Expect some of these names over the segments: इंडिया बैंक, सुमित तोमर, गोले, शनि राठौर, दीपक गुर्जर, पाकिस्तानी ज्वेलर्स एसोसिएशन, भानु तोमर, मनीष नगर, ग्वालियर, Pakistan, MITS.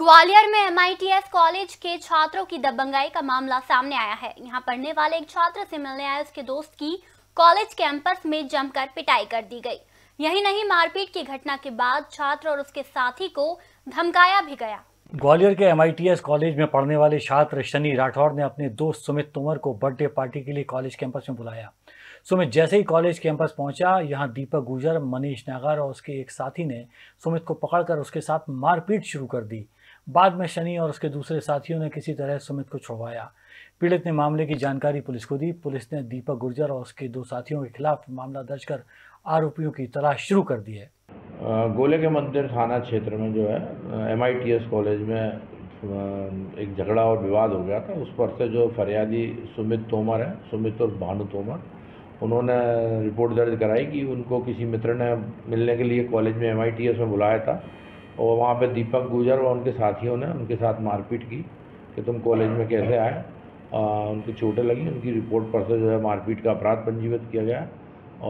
ग्वालियर में MITS college के छात्रों की दबंगाई का मामला सामने आया है। यहाँ पढ़ने वाले एक छात्र से मिलने आए उसके दोस्त की कॉलेज कैंपस में जमकर पिटाई कर दी गई। यही नहीं, मारपीट की घटना के बाद छात्र और उसके साथी को धमकाया भी गया। ग्वालियर के MITS कॉलेज में पढ़ने वाले छात्र शनि राठौर ने अपने दोस्त सुमित तोमर को बर्थडे पार्टी के लिए कॉलेज कैंपस में बुलाया। सुमित जैसे ही कॉलेज कैंपस पहुंचा, यहां दीपक गुर्जर, मनीष नगर और उसके एक साथी ने सुमित को पकड़कर उसके साथ मारपीट शुरू कर दी। बाद में शनि और उसके दूसरे साथियों ने किसी तरह सुमित को छुड़वाया। पीड़ित ने मामले की जानकारी पुलिस को दी। पुलिस ने दीपक गुर्जर और उसके दो साथियों के खिलाफ मामला दर्ज कर आरोपियों की तलाश शुरू कर दी है। गोले के मंदिर थाना क्षेत्र में जो है MITS कॉलेज में एक झगड़ा और विवाद हो गया था। उस पर से जो फरियादी सुमित तोमर है, सुमित और भानु तोमर, उन्होंने रिपोर्ट दर्ज कराई कि उनको किसी मित्र ने मिलने के लिए कॉलेज में MITS में बुलाया था और वहाँ पे दीपक गुर्जर व उनके साथियों ने उनके साथ मारपीट की कि तुम कॉलेज में कैसे आए। उनकी चोटें लगी। उनकी रिपोर्ट पर से जो है मारपीट का अपराध पंजीबद्ध किया गया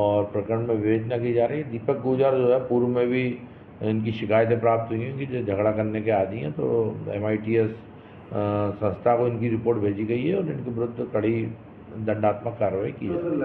और प्रकरण में विवेचना की जा रही है। दीपक गुर्जर जो है पूर्व में भी इनकी शिकायतें प्राप्त हुई हैं कि जो झगड़ा करने के आदी हैं, तो MITS संस्था को इनकी रिपोर्ट भेजी गई है और इनके विरुद्ध कड़ी दंडात्मक कार्रवाई की जा रही है।